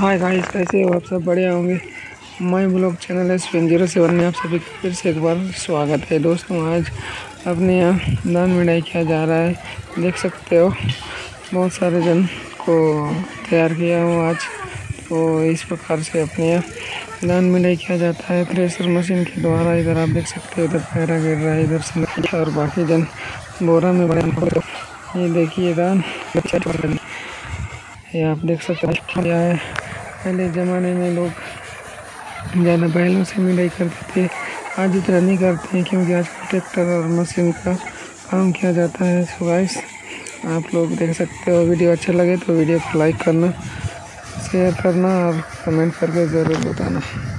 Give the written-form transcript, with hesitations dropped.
Hi guys, कैसे हो आप सब? बढ़िया होंगे। माय ब्लॉग चैनल SVN07 में आप सभी का फिर से एक बार स्वागत है। दोस्तों, आज अपने यहाँ दान मिठाई किया जा रहा है। देख सकते हो बहुत सारे जन को तैयार किया हूँ आज। तो इस प्रकार से अपने यहाँ दान मिठाई किया जाता है थ्रेसर मशीन के द्वारा। इधर आप देख सकते हो, इधर पैरा गिर रहा है, इधर से और बाकी जन बोरा में बड़ा। ये देखिए दान, ये आप देख सकते हो क्या है। पहले ज़माने में लोग ज़्यादा बैलों से मिठाई करते थे, आज इतना नहीं करते हैं क्योंकि आज ट्रैक्टर और मशीन का काम किया जाता है। सो गाइस, आप लोग देख सकते हो। वीडियो अच्छा लगे तो वीडियो को लाइक करना, शेयर करना और कमेंट करके ज़रूर बताना।